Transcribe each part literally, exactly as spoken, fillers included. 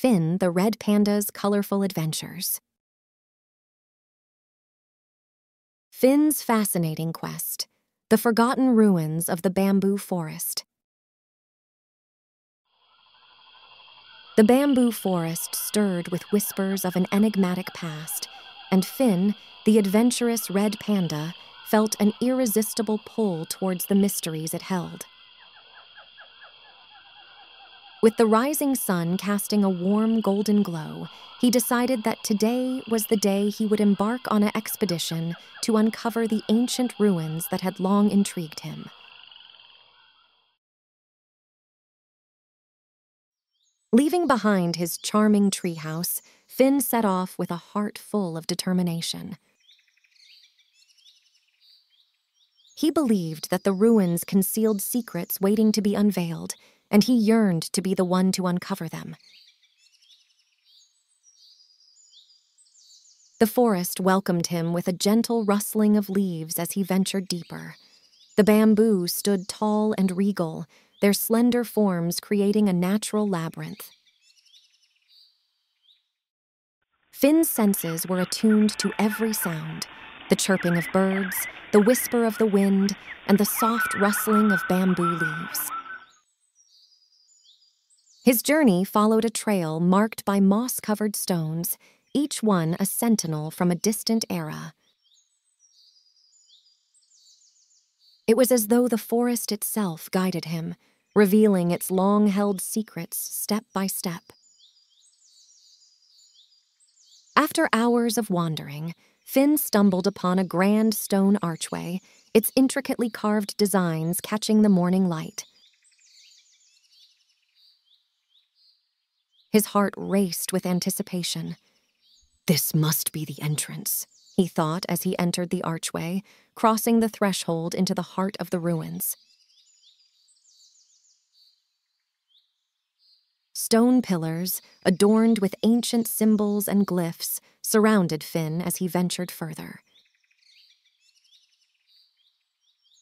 Finn the Red Panda's Colorful Adventures. Finn's Fascinating Quest: The Forgotten Ruins of the Bamboo Forest. The bamboo forest stirred with whispers of an enigmatic past, and Finn, the adventurous Red Panda, felt an irresistible pull towards the mysteries it held. With the rising sun casting a warm golden glow, he decided that today was the day he would embark on an expedition to uncover the ancient ruins that had long intrigued him. Leaving behind his charming treehouse, Finn set off with a heart full of determination. He believed that the ruins concealed secrets waiting to be unveiled, and he yearned to be the one to uncover them. The forest welcomed him with a gentle rustling of leaves as he ventured deeper. The bamboo stood tall and regal, their slender forms creating a natural labyrinth. Finn's senses were attuned to every sound: the chirping of birds, the whisper of the wind, and the soft rustling of bamboo leaves. His journey followed a trail marked by moss-covered stones, each one a sentinel from a distant era. It was as though the forest itself guided him, revealing its long-held secrets step by step. After hours of wandering, Finn stumbled upon a grand stone archway, its intricately carved designs catching the morning light. His heart raced with anticipation. "This must be the entrance," he thought as he entered the archway, crossing the threshold into the heart of the ruins. Stone pillars, adorned with ancient symbols and glyphs, surrounded Finn as he ventured further.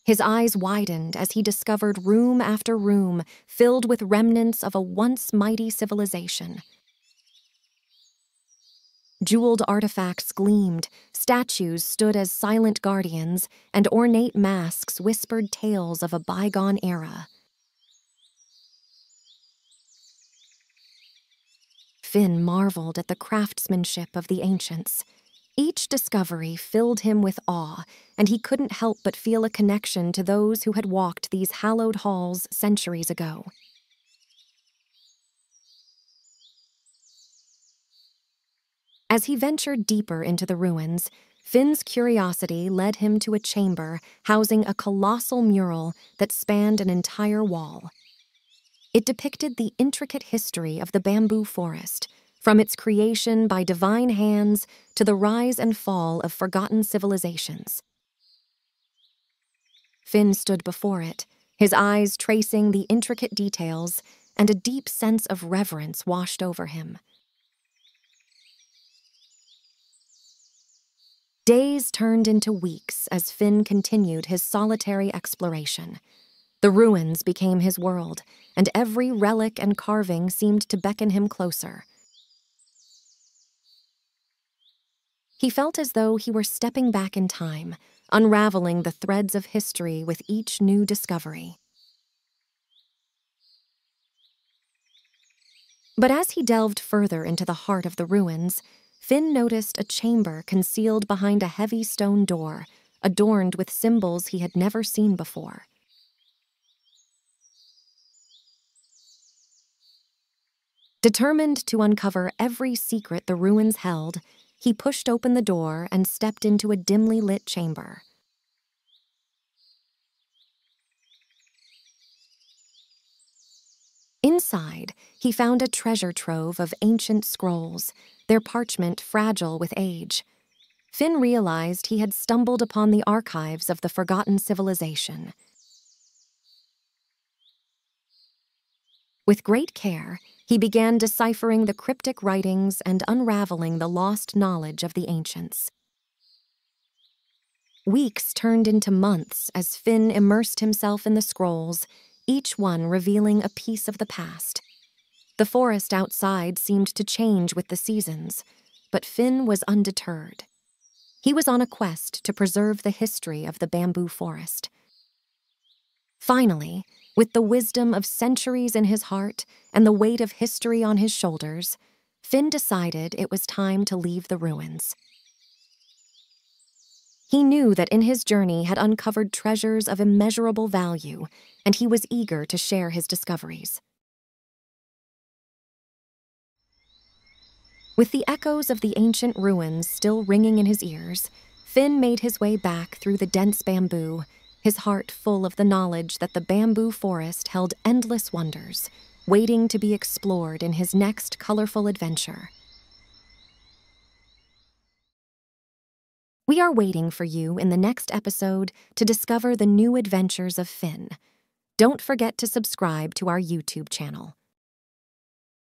His eyes widened as he discovered room after room filled with remnants of a once mighty civilization. Jeweled artifacts gleamed, statues stood as silent guardians, and ornate masks whispered tales of a bygone era. Finn marveled at the craftsmanship of the ancients. Each discovery filled him with awe, and he couldn't help but feel a connection to those who had walked these hallowed halls centuries ago. As he ventured deeper into the ruins, Finn's curiosity led him to a chamber housing a colossal mural that spanned an entire wall. It depicted the intricate history of the bamboo forest, from its creation by divine hands to the rise and fall of forgotten civilizations. Finn stood before it, his eyes tracing the intricate details, and a deep sense of reverence washed over him. Days turned into weeks as Finn continued his solitary exploration. The ruins became his world, and every relic and carving seemed to beckon him closer. He felt as though he were stepping back in time, unraveling the threads of history with each new discovery. But as he delved further into the heart of the ruins, Finn noticed a chamber concealed behind a heavy stone door, adorned with symbols he had never seen before. Determined to uncover every secret the ruins held, he pushed open the door and stepped into a dimly lit chamber. Inside, he found a treasure trove of ancient scrolls, their parchment fragile with age. Finn realized he had stumbled upon the archives of the forgotten civilization. With great care, he began deciphering the cryptic writings and unraveling the lost knowledge of the ancients. Weeks turned into months as Finn immersed himself in the scrolls, each one revealing a piece of the past. The forest outside seemed to change with the seasons, but Finn was undeterred. He was on a quest to preserve the history of the bamboo forest. Finally, with the wisdom of centuries in his heart and the weight of history on his shoulders, Finn decided it was time to leave the ruins. He knew that in his journey had uncovered treasures of immeasurable value, and he was eager to share his discoveries. With the echoes of the ancient ruins still ringing in his ears, Finn made his way back through the dense bamboo, his heart full of the knowledge that the bamboo forest held endless wonders, waiting to be explored in his next colorful adventure. We are waiting for you in the next episode to discover the new adventures of Finn. Don't forget to subscribe to our YouTube channel.